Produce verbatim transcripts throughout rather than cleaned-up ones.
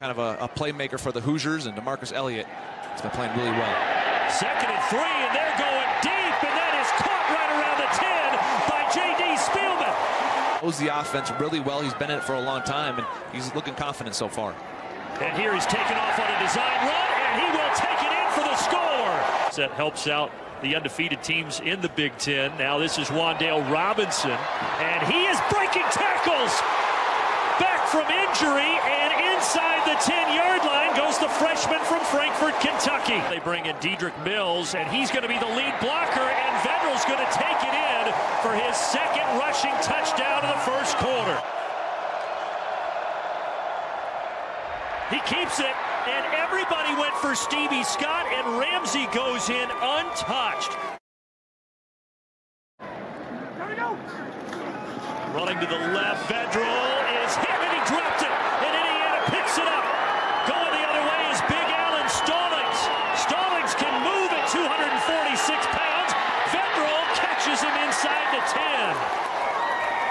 Kind of a, a playmaker for the Hoosiers, and DeMarcus Elliott has been playing really well. Second and three, and they're going deep, and that is caught right around the ten by J D. Spielman. Knows the offense really well. He's been in it for a long time, and he's looking confident so far. And here he's taken off on a design run, and he will take it in for the score. That helps out the undefeated teams in the Big Ten. Now this is Wandale Robinson, and he is breaking tackles. Back from injury, and inside the ten-yard line goes the freshman from Frankfort, Kentucky. They bring in Dedrick Mills, and he's going to be the lead blocker, and Vedrill's going to take it in for his second rushing touchdown of the first quarter. He keeps it, and everybody went for Stevie Scott, and Ramsey goes in untouched. Running to the left, Vedrill is hit, and he dropped it, and Indiana picks it up. Going the other way is Big Allen Stallings. Stallings can move at two hundred forty-six pounds. Vedrill catches him inside the ten.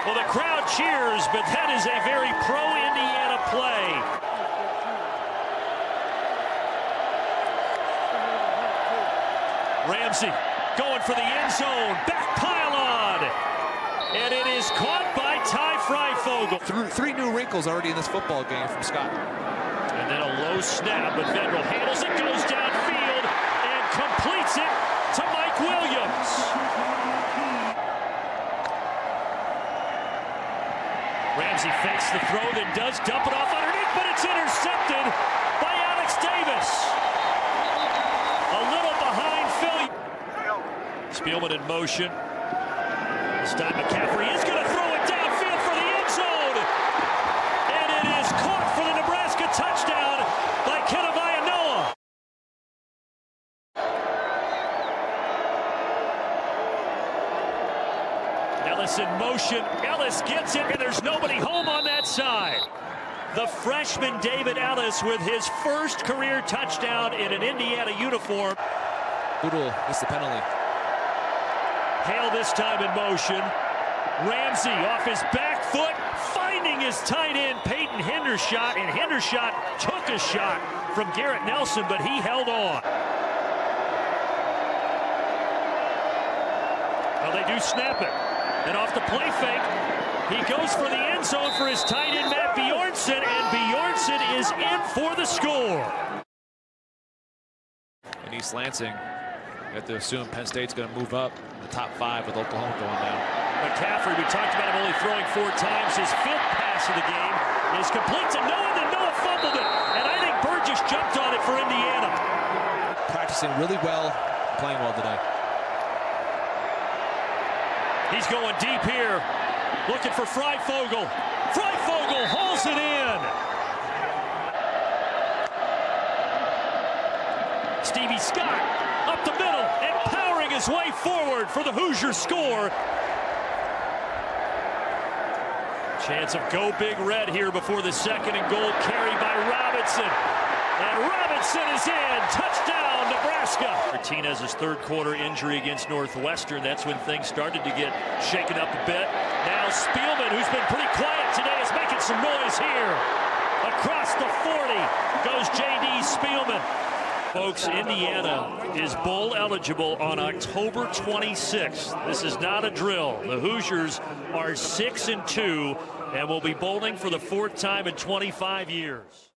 Well, the crowd cheers, but that is a very pro-Indiana play. Ramsey going for the end zone, back pylon. And it is caught by Ty Freifogel. Three, three new wrinkles already in this football game from Scott. And then a low snap, but Vedrill handles it, goes downfield, and completes it to Mike Williams. Ramsey fakes the throw, then does dump it off underneath, but it's intercepted by Alex Davis. A little behind Philly. Spielman in motion. This time McCaffrey is going to throw it downfield for the end zone. And it is caught for the Nebraska touchdown by Noah. Ellis in motion. Ellis gets it, and there's nobody home on that side. The freshman David Ellis with his first career touchdown in an Indiana uniform. Boodle missed the penalty. Hale this time in motion. Ramsey off his back foot, finding his tight end, Peyton Hendershot. And Hendershot took a shot from Garrett Nelson, but he held on. Well, they do snap it. And off the play fake, he goes for the end zone for his tight end, Matt Bjornson. And Bjornson is in for the score. And East Lansing, you have to assume Penn State's going to move up the top five with Oklahoma going down. McCaffrey, we talked about him only throwing four times. His fifth pass of the game is complete to Noah, and Noah fumbled it. And I think Burgess jumped on it for Indiana. Practicing really well, playing well today. He's going deep here, looking for Freifogel. Freifogel hauls it in. Stevie Scott up the middle and powering his way forward for the Hoosier score. Chance of go big red here before the second and goal carry by Robinson. And Robinson is in. Touchdown, Nebraska. Martinez's third quarter injury against Northwestern. That's when things started to get shaken up a bit. Now Spielman, who's been pretty quiet today, is making some noise here. Across the forty goes J D. Spielman. Folks, Indiana is bowl eligible on October twenty-sixth. This is not a drill. The Hoosiers are six and two and will be bowling for the fourth time in twenty-five years.